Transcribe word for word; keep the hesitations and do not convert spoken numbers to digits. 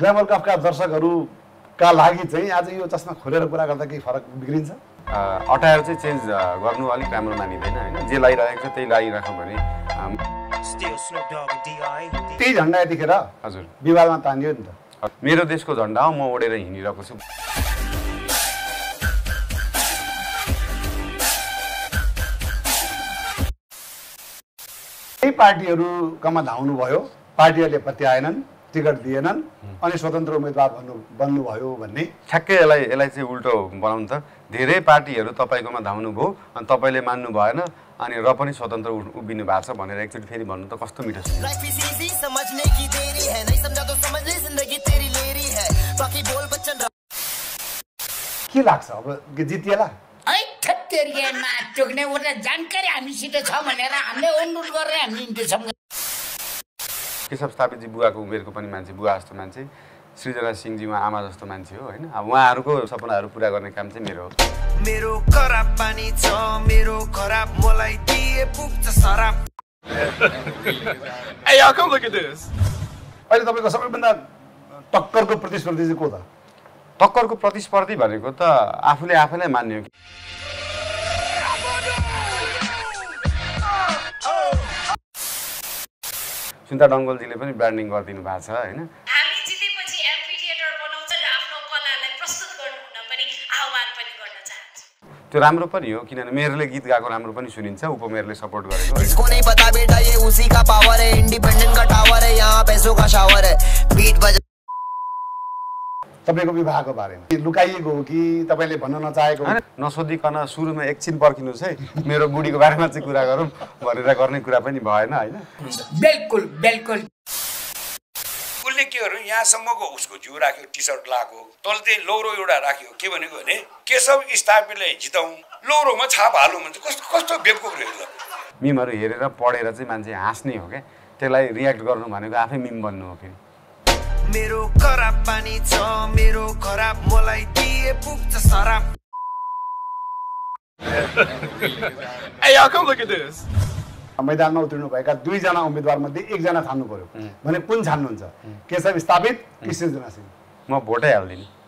Glamour कपका दर्शकहरुका लागि चाहिँ आज यो चस्मा खोलेर कुरा गर्दा के फरक बिग्रिन्छ? अटायर चाहिँ चेन्ज गर्नु अलि राम्रो मानिदैन हैन, जे लागिरहेको छ त्यही लागिराख्नु भने त्यही झण्डा यतिखेर हजुर विवादमा तानियो नि त। मेरो देशको झण्डा हो, म ओडेर हिँडिरहेको छु। यी पार्टीहरुकामा धाउनु भयो, पार्टीहरुले पत्याएनन्, टिकट दिएनन् अनि स्वतन्त्र उम्मेदवार बन्नु बन्नु भयो भन्ने ठ्याक्कै यसलाई यसलाई चाहिँ उल्टो बनाउनु त। धेरै पार्टीहरु तपाईकोमा धाउनु भयो अनि तपाईले मान्नु भएन अनि र पनि स्वतन्त्र उभिनु भएको छ भनेर एकचोटी फेरि भन्नु त कस्तो मिठो छ। लाइफ इज इजी समझने की देरी है, नहीं समझा तो समझ ले जिंदगी तेरी लेरी है, बाकी बोल बच्चन। के लाग्छ अब जितिएला? ऐ ठट्टेरियामा टोक्ने एउटा जानकारी हामीसित छ भनेर हामीले अनुरोध गरे, हामी इन्टेन्सन केशव स्थापितजी बुवाको उमेरको पनि मान्छे, बुवा जस्तो मान्छे, सृजना सिंहजी उहाँ आमा जस्तो मान्छे हो हैन। अब उहाँहरुको सपनाहरु पूरा गर्ने काम चाहिँ मेरो हो। मेरो खराब पानी छ, मेरो खराब मलाई दिए पुग्छ सराप। ए यार कम लुक एट दिस। अहिले तपाईको सबैभन्दा टक्करको प्रतिस्पर्धी चाहिँ को त? टक्करको प्रतिस्पर्धी भनेको त आफूले आफैलाई मान्ने हो। सुन्ता डङ्गलजीले पनि ब्रान्डिङ गरिदिनु भएको छ हैन। हामी जितेपछि एमपी थिएटर बनाउँछ र आफ्नो कलालाई प्रस्तुत गर्नु हुन पनि आह्वान पनि गर्न चाहन्छु। त्यो राम्रो पनि हो किनभने मेरले गीत गाएको राम्रो पनि सुनिन्छ, उपमेरले सपोर्ट गरेको। इसको नहीं पता बेटा ये उसी का पावर है, इंडिपेंडेंट का टावर है, यहाँ पैसों का शावर है। बीट बजा तपाईको विवाहको बारेमा के लुकाइएको हो कि तपाईले भन्न नचाहेको हो? नसोधिकन सुरुमा एकछिन पर्खिनुस् है, मेरो बुढीको बारेमा चाहिँ कुरा गरौँ भनेर गर्ने कुरा पनि भएन हैन। बिल्कुल बिल्कुल उसले केहरु यहाँसम्मको उसको जिउ राख्यो, टी-शर्ट लाको, तल चाहिँ लौरो एउटा राख्यो, के भनेको भने केशव स्थापितलाई जिताउँ, लौरोमा छाप हालौँ भन्छ। कस्तो कस्तो बेवकूफ रहेछ। मिमहरु हेरेर पढेर चाहिँ मान्छे हाँस्ने हो के, त्यसलाई रियाक्ट गर्नु भनेको आफै मिम बन्नु हो फेरि। मेरो खराब पानी छ, मेरो खराब मलाई दिए पुग्छ सराप। ए यार कम लुक एट दिस। मैदानमा उत्रनु भएका दुई जना उम्मेदवार मध्ये एक जना छान्नु पर्यो भने कुन छान्नुहुन्छ? केशव स्थापित कि सृजना सिंह? म भोटै हाल्दिनु।